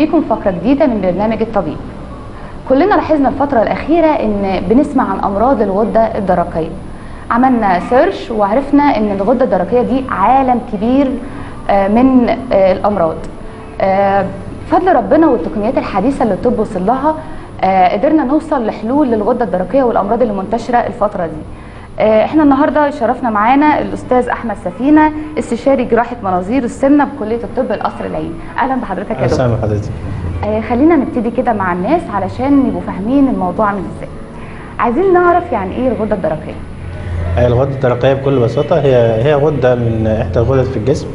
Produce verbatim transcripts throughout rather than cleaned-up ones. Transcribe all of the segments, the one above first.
بيكم فقرة جديدة من برنامج الطبيب. كلنا لاحظنا الفترة الأخيرة إن بنسمع عن أمراض الغدة الدرقية. عملنا سيرش وعرفنا إن الغدة الدرقية دي عالم كبير من الأمراض. بفضل ربنا والتقنيات الحديثة اللي الطب وصل لها قدرنا نوصل لحلول للغدة الدرقية والأمراض اللي منتشرة الفترة دي. احنا النهارده شرفنا معانا الاستاذ احمد سفينه، استشاري جراحه مناظير السمنه بكليه الطب القصر العيني. اهلا بحضرتك يا دكتور. اهلا بحضرتك. آه خلينا نبتدي كده مع الناس علشان يبقوا فاهمين الموضوع عامل ازاي. عايزين نعرف يعني ايه الغده الدرقيه؟ آه الغده الدرقيه بكل بساطه هي هي غده من احدى الغدد في الجسم،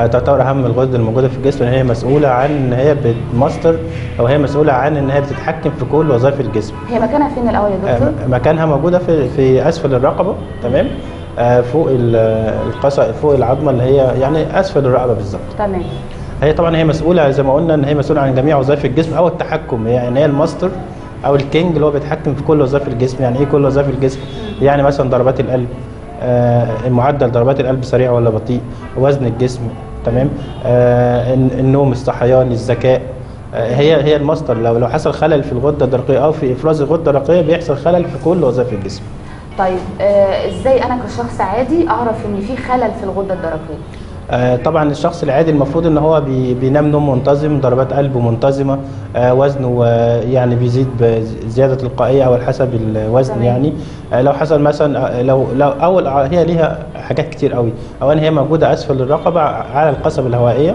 آه تعتبر اهم الغدد الموجوده في الجسم، لان هي مسؤوله عن ان هي بتماستر او هي مسؤوله عن ان هي بتتحكم في كل وظائف الجسم. هي مكانها فين الاول يا دكتور؟ آه مكانها موجوده في في اسفل الرقبه، تمام؟ آه فوق القصا فوق العظمه اللي هي يعني اسفل الرقبه بالظبط. تمام. هي طبعا هي مسؤوله زي ما قلنا ان هي مسؤوله عن جميع وظائف الجسم او التحكم، يعني هي الماستر او الكينج اللي هو بيتحكم في كل وظائف الجسم. يعني ايه كل وظائف الجسم؟ يعني مثلا ضربات القلب، آه معدل ضربات القلب سريع ولا بطيء، وزن الجسم، تمام، آه النوم، الصحيان، الذكاء. آه هي هي الماستر. لو لو حصل خلل في الغده الدرقيه او في افراز الغده الدرقيه بيحصل خلل في كل وظائف الجسم. طيب آه ازاي انا كشخص عادي اعرف ان في خلل في الغده الدرقيه؟ آه طبعا الشخص العادي المفروض ان هو بي بينام نوم منتظم، ضربات قلبه منتظمه، آه وزنه آه يعني بيزيد بزياده تلقائيه او حسب الوزن. تمام. يعني آه لو حصل مثلا لو لو اول هي ليها حاجات كتير قوي. اولا هي موجوده اسفل الرقبه على القصبه الهوائيه،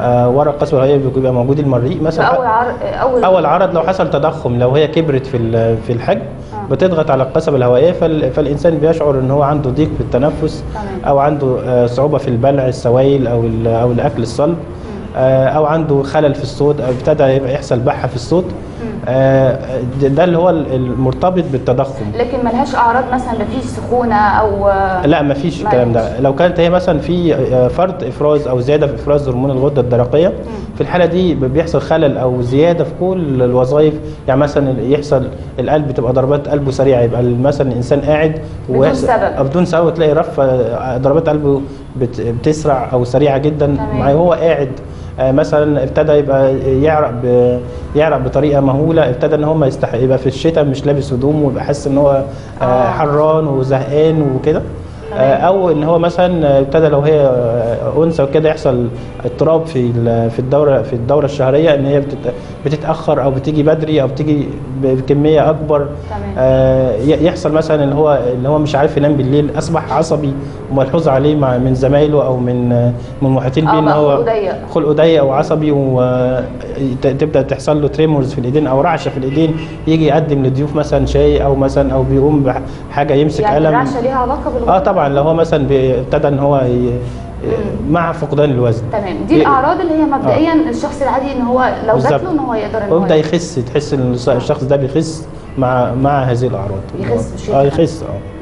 آه ورا القصبه الهوائيه بيبقى موجود المريء مثلا. اول عرض اول, أول عرض لو حصل تضخم، لو هي كبرت في في الحجم آه. بتضغط على القصبه الهوائيه، فالانسان بيشعر ان هو عنده ضيق في التنفس. تمام. او عنده آه صعوبه في البلع، السوائل او او الاكل الصلب، آه او عنده خلل في الصوت او ابتدى يحصل بحه في الصوت. آه ده اللي هو المرتبط بالتضخم. لكن ملهاش اعراض مثلا مفيش سخونه او لا مفيش الكلام ده. لو كانت هي مثلا في فرط افراز او زياده في افراز هرمون الغده الدرقيه، في الحاله دي بيحصل خلل او زياده في كل الوظائف. يعني مثلا يحصل القلب تبقى ضربات قلبه سريعه، يبقى مثلا الانسان قاعد بدون سبب بدون سبب تلاقي رفه ضربات قلبه بتسرع او سريعه جدا وهو قاعد. مثلا ابتدى يبقى يعرق ب... يعرق بطريقه مهوله، ابتدى ان هو ما يستحق، يبقى في الشتاء مش لابس هدوم ويبقى حاسس ان هو آه. حران وزهقان وكده، آه. او ان هو مثلا ابتدى لو هي انثى وكده يحصل اضطراب في في الدوره في الدوره الشهريه، ان هي بتت... بتتاخر او بتيجي بدري او بتيجي بكميه اكبر. آه يحصل مثلا ان هو اللي هو مش عارف ينام بالليل، اصبح عصبي وملحوظ عليه مع من زمايله او من من المحيطين بيه، ان هو خلقه ضيق وعصبي، وتبدا تحصل له تريمورز في الايدين او رعشه في الايدين. يجي يقدم للضيوف مثلا شاي او مثلا او بيقوم بحاجه يمسك قلم. يعني الرعشه ليها علاقه بالغدة؟ اه طبعا لو هو مثلا ابتدى ان هو ي... مع فقدان الوزن. تمام. دي الاعراض اللي هي مبدئيا آه. الشخص العادي ان هو لو جات له ان هو يقدر ان هو يبدا يخس، تحس ان الشخص ده بيخس مع مع هذه الاعراض. يخس بشكل اه يخس اه